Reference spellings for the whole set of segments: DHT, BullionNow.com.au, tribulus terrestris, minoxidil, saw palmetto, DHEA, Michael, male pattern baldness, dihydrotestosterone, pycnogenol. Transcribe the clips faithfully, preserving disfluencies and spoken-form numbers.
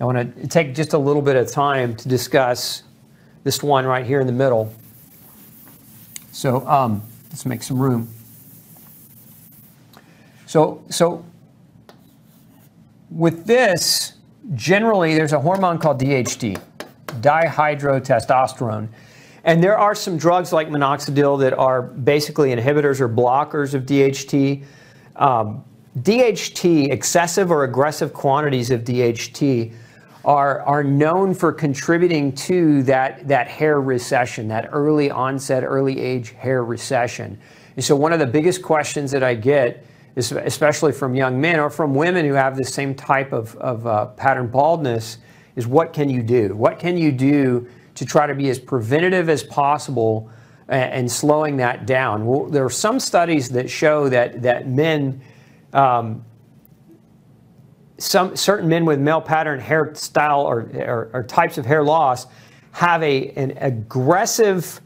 I want to take just a little bit of time to discuss this one right here in the middle. So um, let's make some room. So, so with this, generally there's a hormone called D H T, dihydrotestosterone. And there are some drugs like minoxidil that are basically inhibitors or blockers of D H T. Um, D H T, excessive or aggressive quantities of D H T, are, are known for contributing to that, that hair recession, that early onset, early age hair recession. And so one of the biggest questions that I get, is especially from young men or from women who have this same type of, of uh, pattern baldness, is what can you do? What can you do to try to be as preventative as possible and, and slowing that down? Well, there are some studies that show that, that men... Um, some certain men with male pattern hairstyle or, or, or types of hair loss have a an aggressive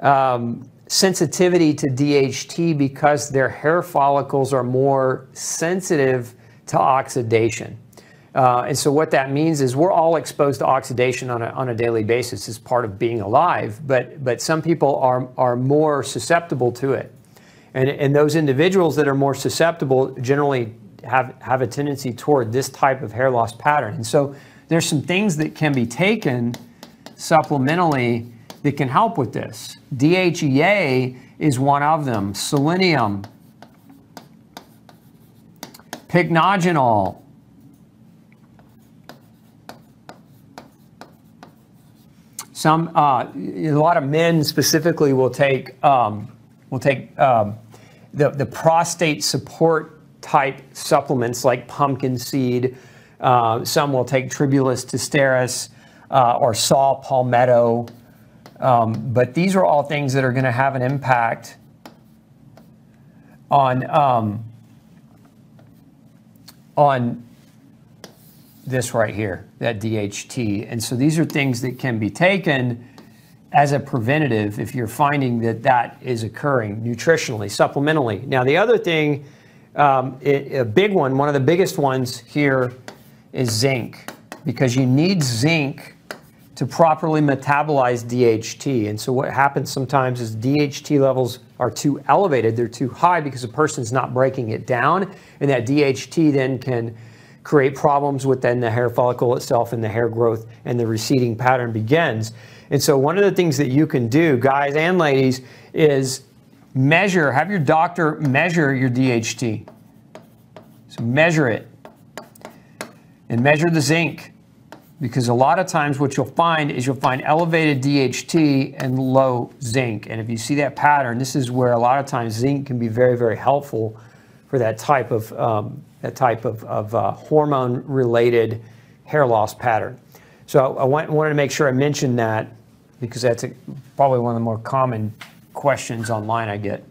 um, sensitivity to D H T because their hair follicles are more sensitive to oxidation. Uh, and so what that means is we're all exposed to oxidation on a, on a daily basis as part of being alive, but, but some people are, are more susceptible to it. And, and those individuals that are more susceptible generally have, have a tendency toward this type of hair loss pattern. And so there's some things that can be taken supplementally that can help with this. D H E A is one of them. Selenium, pycnogenol, some uh, a lot of men specifically will take. Um, We'll take um, the, the prostate support type supplements like pumpkin seed. Uh, some will take tribulus terrestris uh, or saw palmetto. Um, but these are all things that are going to have an impact on, um, on this right here, that D H T. And so these are things that can be taken as a preventative if you're finding that that is occurring nutritionally, supplementally. Now the other thing, um, it, a big one, one of the biggest ones here is zinc, because you need zinc to properly metabolize D H T. And so what happens sometimes is D H T levels are too elevated, they're too high because the person's not breaking it down, and that D H T then can create problems within the hair follicle itself, and the hair growth and the receding pattern begins. And so one of the things that you can do, guys and ladies, is measure, have your doctor measure your D H T. So measure it and measure the zinc, because a lot of times what you'll find is you'll find elevated D H T and low zinc. And if you see that pattern, this is where a lot of times zinc can be very, very helpful for that type of, um, that type of, of uh, hormone-related hair loss pattern. So I want, wanted to make sure I mentioned that, because that's a, probably one of the more common questions online I get.